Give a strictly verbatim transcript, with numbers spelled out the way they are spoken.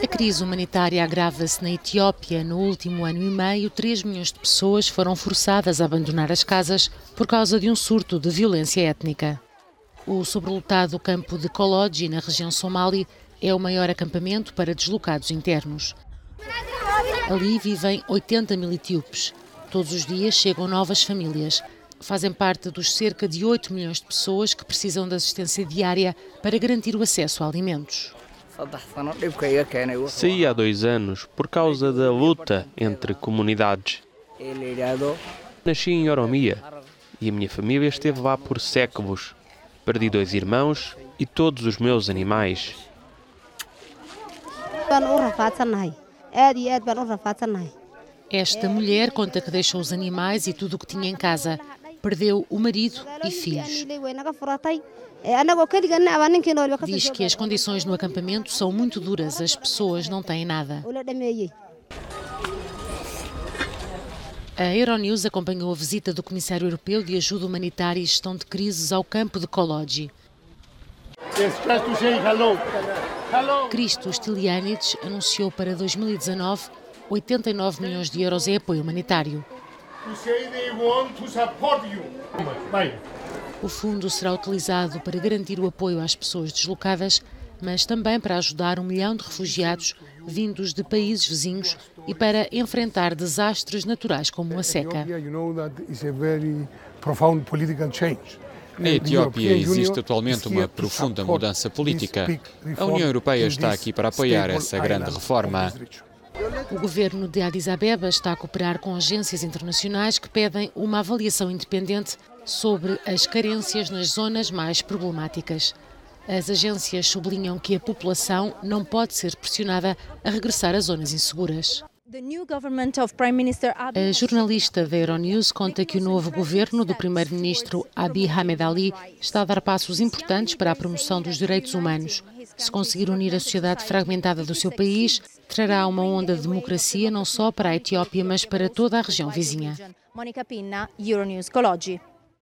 A crise humanitária agrava-se na Etiópia. No último ano e meio, três milhões de pessoas foram forçadas a abandonar as casas por causa de um surto de violência étnica. O sobrelotado campo de Kologi, na região Somali, é o maior acampamento para deslocados internos. Ali vivem oitenta mil etíopes. Todos os dias chegam novas famílias. Fazem parte dos cerca de oito milhões de pessoas que precisam de assistência diária para garantir o acesso a alimentos. Saí há dois anos por causa da luta entre comunidades. Nasci em Oromia e a minha família esteve lá por séculos. Perdi dois irmãos e todos os meus animais. Esta mulher conta que deixou os animais e tudo o que tinha em casa. Perdeu o marido e filhos. Diz que as condições no acampamento são muito duras, as pessoas não têm nada. A Euronews acompanhou a visita do Comissário Europeu de Ajuda Humanitária e Gestão de Crises ao campo de Kologi. Christos Stylianides anunciou para dois mil e dezanove oitenta e nove milhões de euros em apoio humanitário. O fundo será utilizado para garantir o apoio às pessoas deslocadas, mas também para ajudar um milhão de refugiados vindos de países vizinhos e para enfrentar desastres naturais como a seca. Na Etiópia existe atualmente uma profunda mudança política. A União Europeia está aqui para apoiar essa grande reforma. O governo de Addis Abeba está a cooperar com agências internacionais que pedem uma avaliação independente sobre as carências nas zonas mais problemáticas. As agências sublinham que a população não pode ser pressionada a regressar a zonas inseguras. A jornalista da Euronews conta que o novo governo do primeiro-ministro Abiy Ahmed Ali está a dar passos importantes para a promoção dos direitos humanos. Se conseguir unir a sociedade fragmentada do seu país, trará uma onda de democracia não só para a Etiópia, mas para toda a região vizinha. Mónica Pinna, Euronews, Kologi.